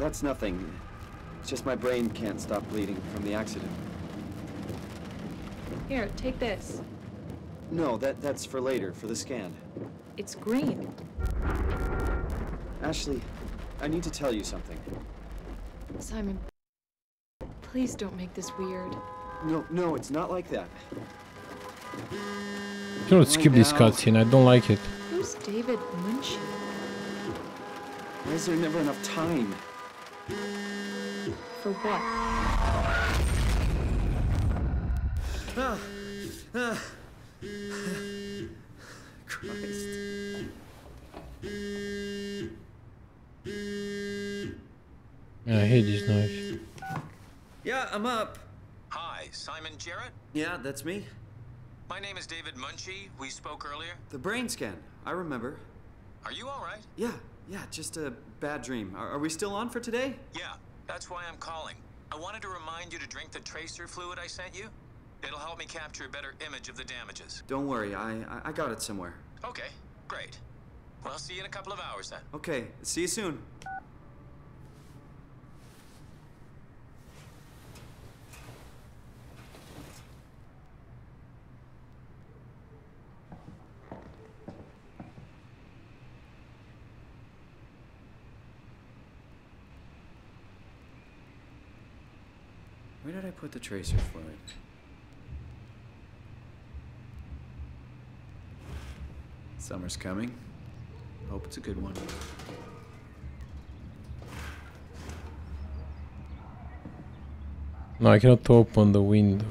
That's nothing. It's just my brain can't stop bleeding from the accident. Here, take this. No, that's for later, for the scan. It's green. Ashley, I need to tell you something. Simon, please don't make this weird. No, it's not like that. You know, skip this cutscene. I don't like it. Who's David Munchy? Why is there never enough time? For what? Christ. I hate this noise. Yeah, I'm up. Hi, Simon Jarrett? Yeah, that's me. My name is David Munchy. We spoke earlier. The brain scan. I remember. Are you all right? Yeah, just a bad dream. Are we still on for today? Yeah, that's why I'm calling. I wanted to remind you to drink the tracer fluid I sent you. It'll help me capture a better image of the damages. Don't worry, I got it somewhere. Okay, great. Well, I'll see you in a couple of hours then. Okay, see you soon. Where did I put the tracer fluid? Summer's coming. Hope it's a good one. No, I cannot open the window.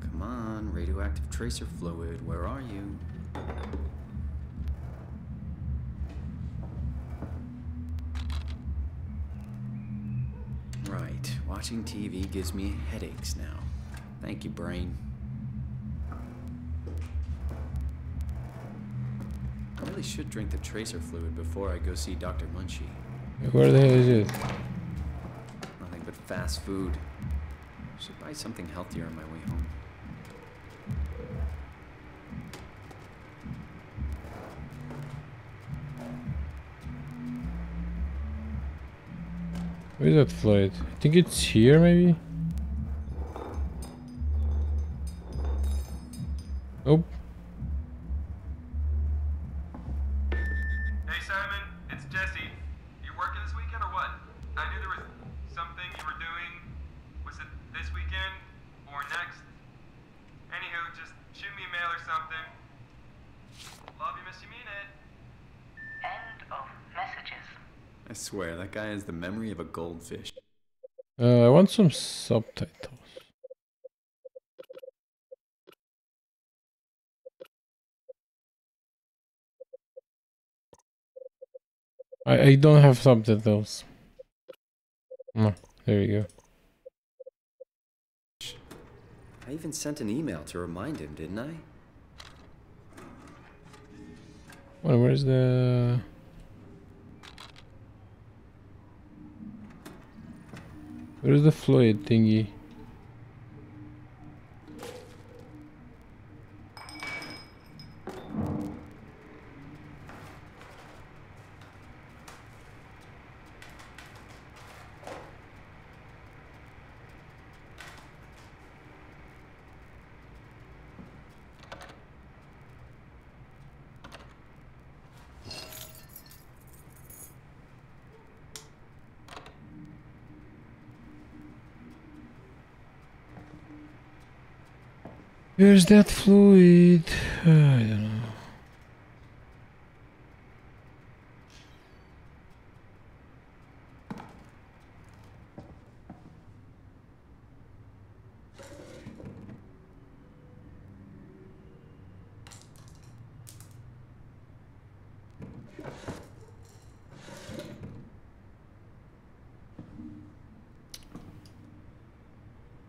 Come on, radioactive tracer fluid, where are you? Watching TV gives me headaches now. Thank you, brain. I really should drink the tracer fluid before I go see Dr. Munchy. Where the hell is it? Nothing but fast food. I should buy something healthier on my way home. Where's that flight? I think it's here, maybe? Nope. Hey Simon, it's Jesse. You working this weekend or what? I knew there was something you were doing. Was it this weekend or next? Anywho, just shoot me a mail or something. Love you, miss you, mean it. End of messages. I swear, that guy has the memory of a goldfish. I want some subtitles. I don't have subtitles. Oh, there you go. I even sent an email to remind him, didn't I? Well, where's the... Where's the fluid thingy? Where's that fluid? I don't know.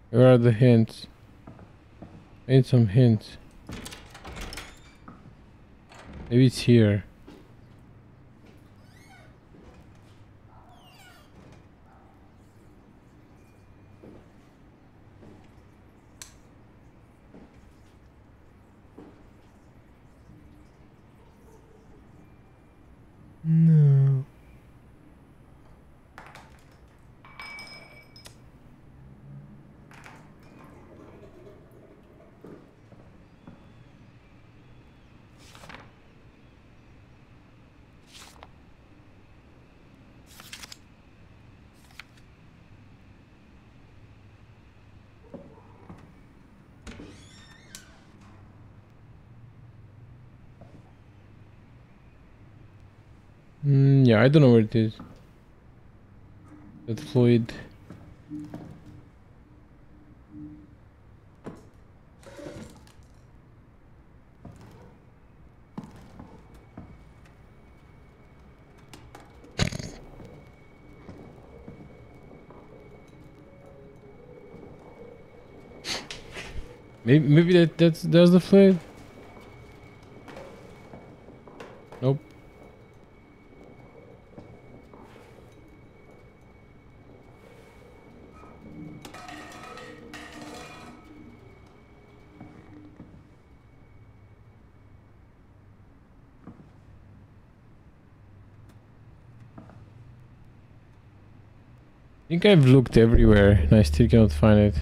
Where are the hints? I need some hints. Maybe it's here. No. Yeah, I don't know where it is. That fluid. Maybe that's the fluid. Nope. I think I've looked everywhere and I still cannot find it.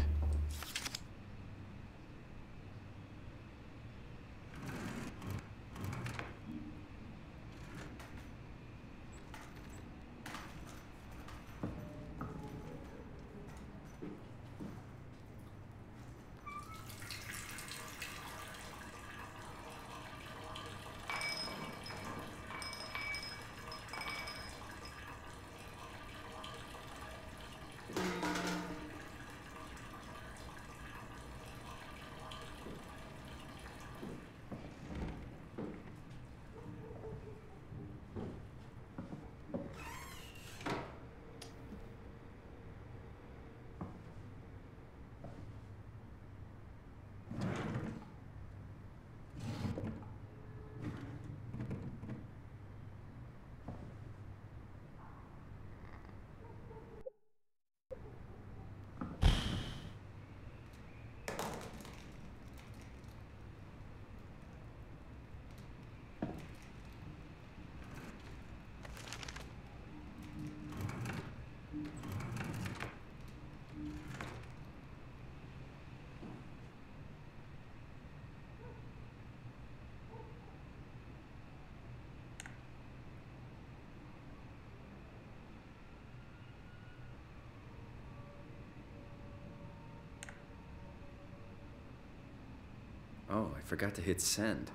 Oh, I forgot to hit send.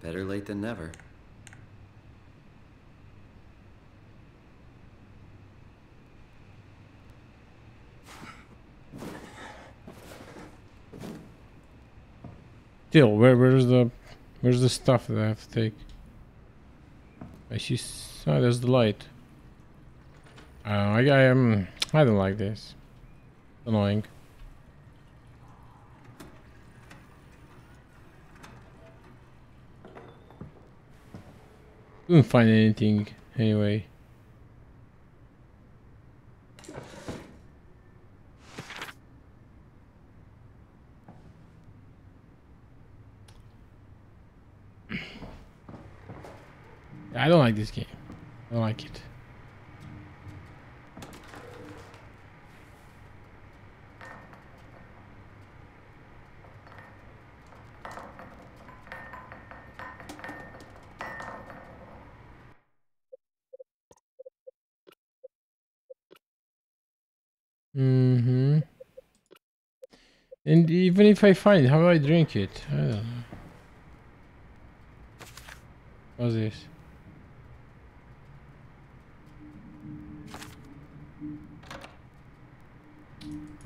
Better late than never. Still, where's the stuff that I have to take? I see. Oh, there's the light. I don't like this. Annoying. Couldn't find anything anyway. I don't like this game. I don't like it. And even if I find it, how do I drink it? I don't know. What's this?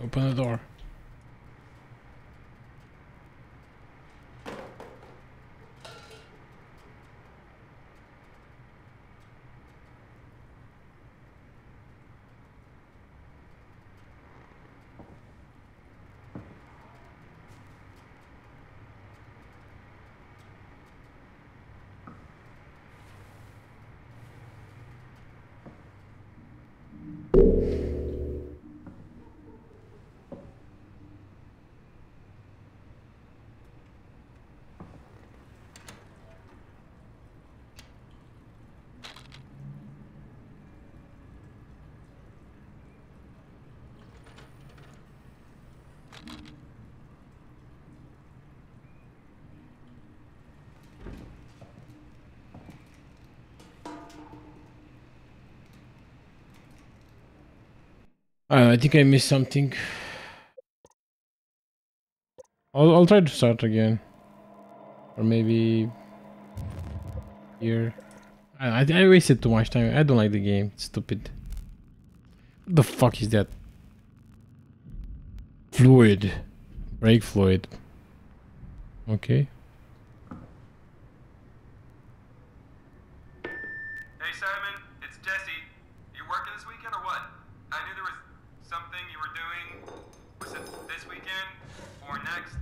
Open the door. I think I missed something. I'll try to start again, or maybe here. I wasted too much time. I don't like the game. It's stupid. What the fuck is that? Fluid. Brake fluid. Okay. Hey Simon, it's Jesse. You working this weekend or what? I knew there was something you were doing. Was it this weekend or next?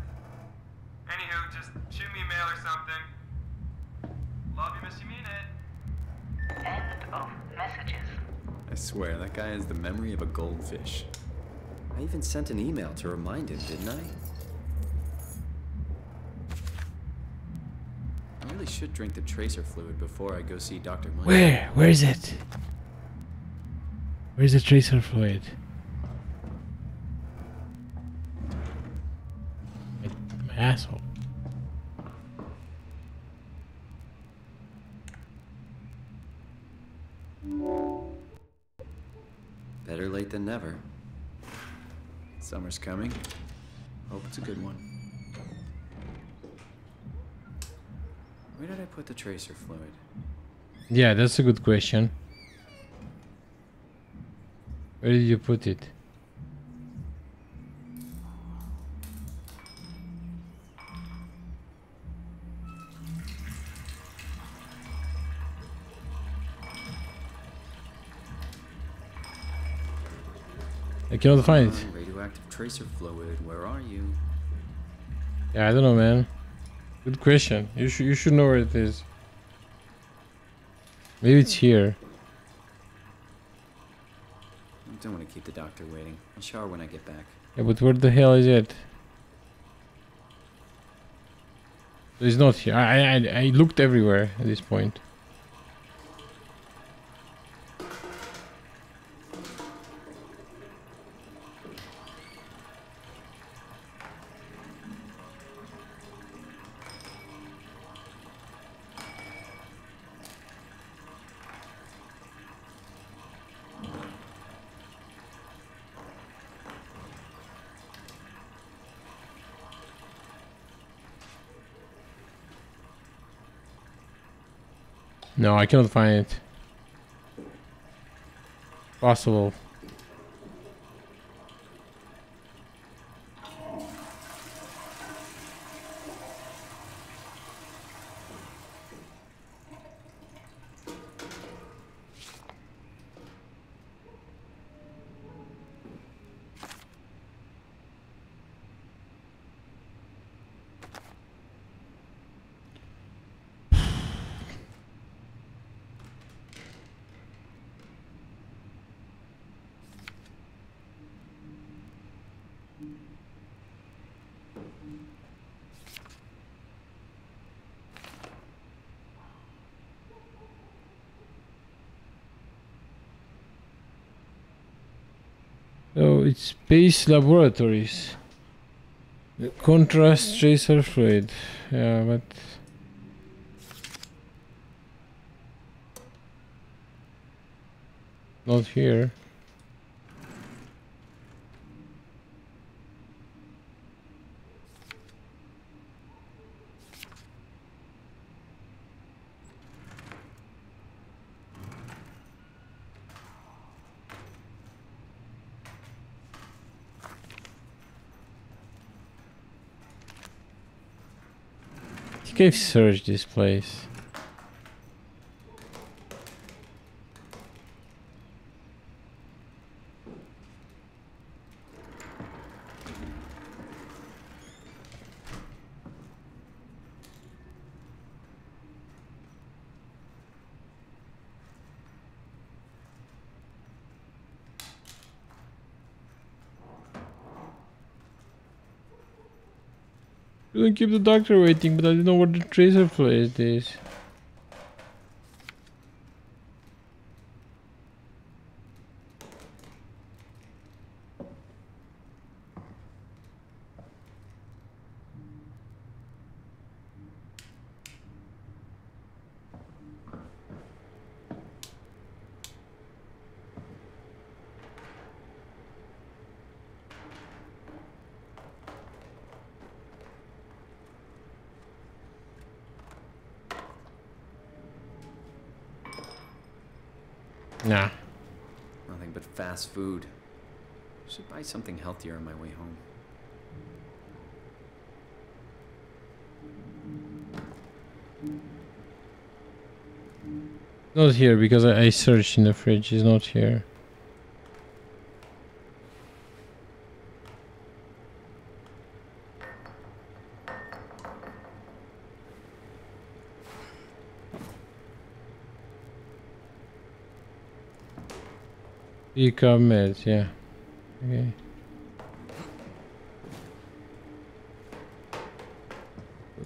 Anywho, just shoot me a mail or something. Love you, miss you, mean it. End of messages. I swear, that guy has the memory of a goldfish. I even sent an email to remind him, didn't I? I really should drink the tracer fluid before I go see Dr. Munchy. Where is it? Where's the tracer fluid? My asshole. Better late than never. Summer's coming. Hope it's a good one. Where did I put the tracer fluid? Yeah, that's a good question. Where did you put it? I cannot find it. Radioactive tracer fluid. Where are you? Yeah, I don't know, man. Good question. You should know where it is. Maybe it's here. I don't want to keep the doctor waiting. I'll shower when I get back. Yeah, but where the hell is it? It's not here. I looked everywhere at this point. No, I cannot find it. Possible. So it's Space Laboratories. The contrast tracer fluid. Yeah, but not here. I think I've searched this place. Couldn't keep the doctor waiting, but I don't know where the tracer fluid is. Nah. Nothing but fast food. Should buy something healthier on my way home. Not here, because I searched in the fridge. It's not here. Eco meds, yeah. Okay.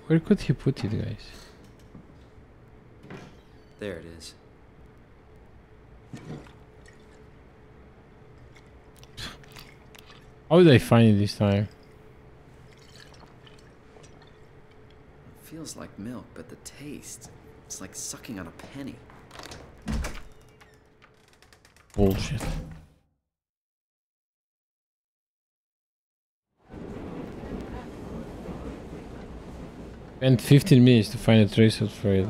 Where could he put it, guys? There it is. How did I find it this time? It feels like milk, but the taste, it's like sucking on a penny. Bullshit. Spent 15 minutes to find a trace of it.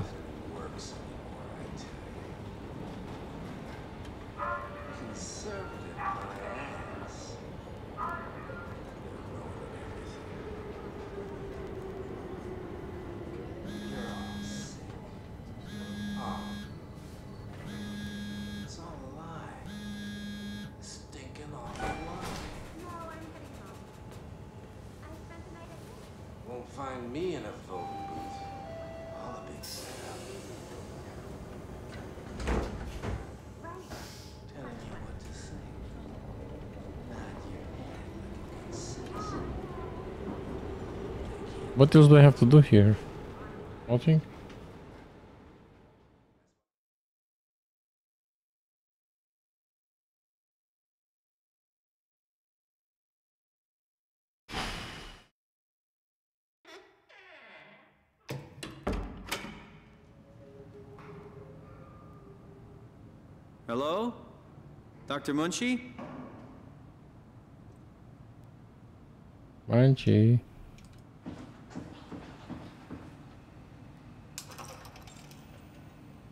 What else do I have to do here? Nothing? Hello? Dr. Munchy? Munchy.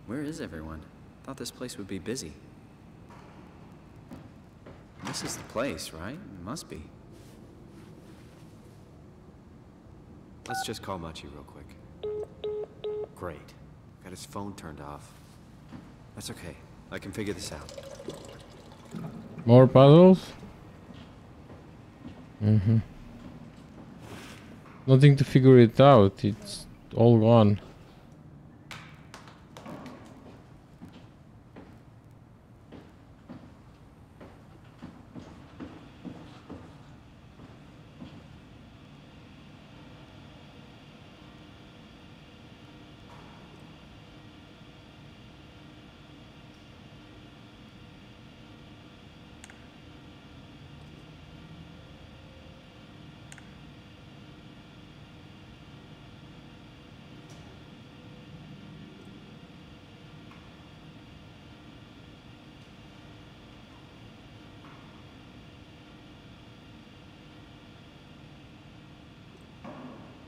Where is everyone? Thought this place would be busy. This is the place, right? It must be. Let's just call Munchy real quick. Great. Got his phone turned off. That's okay. I can figure this out. More puzzles? Mm-hmm. Nothing to figure it out. It's all gone.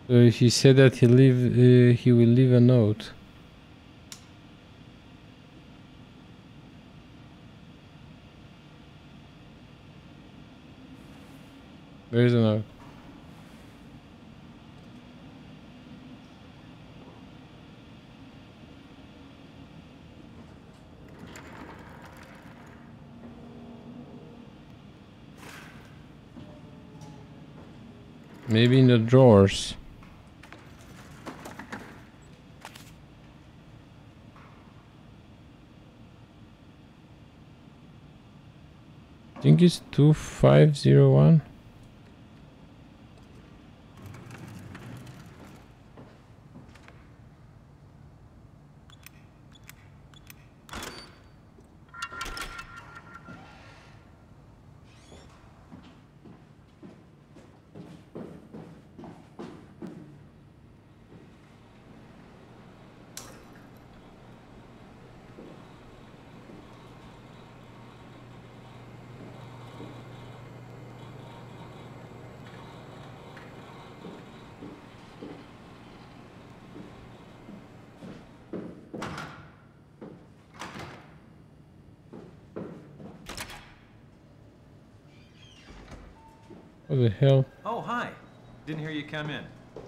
He said that he will leave a note. Where is the note? Maybe in the drawers. I think it's 2501. What the hell? Oh, hi. Didn't hear you come in.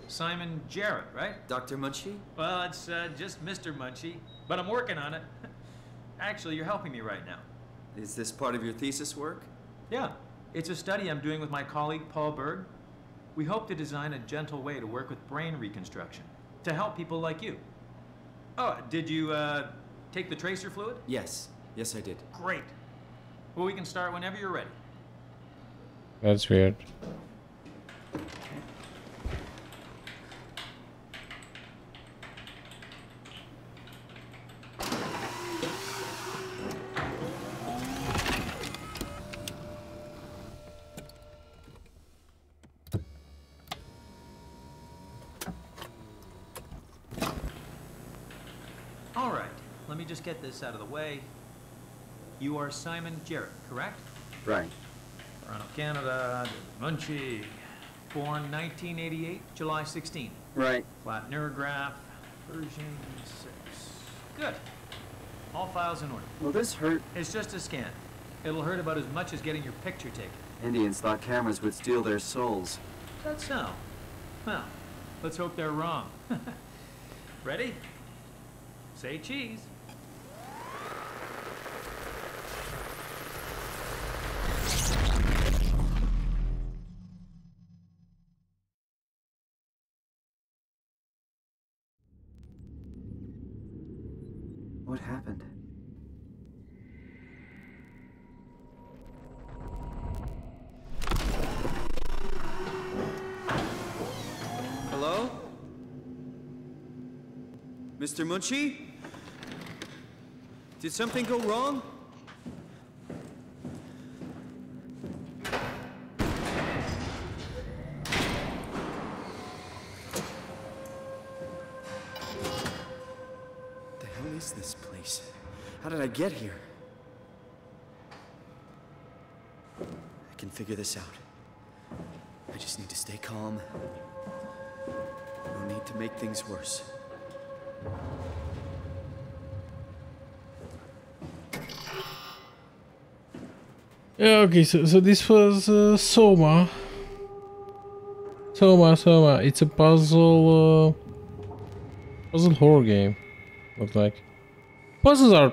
Simon Jarrett, right? Dr. Munchy? Well, it's just Mr. Munchy, but I'm working on it. Actually, you're helping me right now. Is this part of your thesis work? Yeah. It's a study I'm doing with my colleague, Paul Berg. We hope to design a gentle way to work with brain reconstruction to help people like you. Oh, did you take the tracer fluid? Yes. Yes, I did. Great. Well, we can start whenever you're ready. That's weird. All right, let me just get this out of the way. You are Simon Jarrett, correct? Right. Toronto, Canada, David Munchy. Born 1988, July 16. Right. Flat neurograph, version 6. Good. All files in order. Will this hurt? It's just a scan. It'll hurt about as much as getting your picture taken. Indians thought cameras would steal their souls. That's so. Well, let's hope they're wrong. Ready? Say cheese. What happened? Hello? Mr. Munchy? Did something go wrong? What the hell is this place? How did I get here? I can figure this out. I just need to stay calm. No need to make things worse. Yeah, okay, so this was Soma. Soma. It's a puzzle, puzzle horror game. Looks like puzzles are,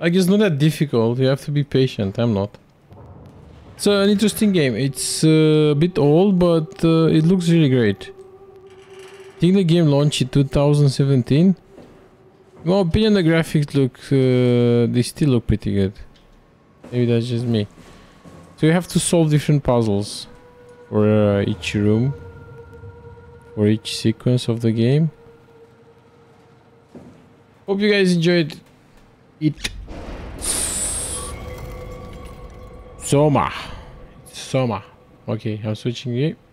I guess, not that difficult. You have to be patient. I'm not. It's an interesting game. It's a bit old, but it looks really great. I think the game launched in 2017. In my opinion, the graphics look, they still look pretty good. Maybe that's just me. So you have to solve different puzzles for each room, for each sequence of the game. Hope you guys enjoyed it. Soma. Soma. Okay, I'm switching it.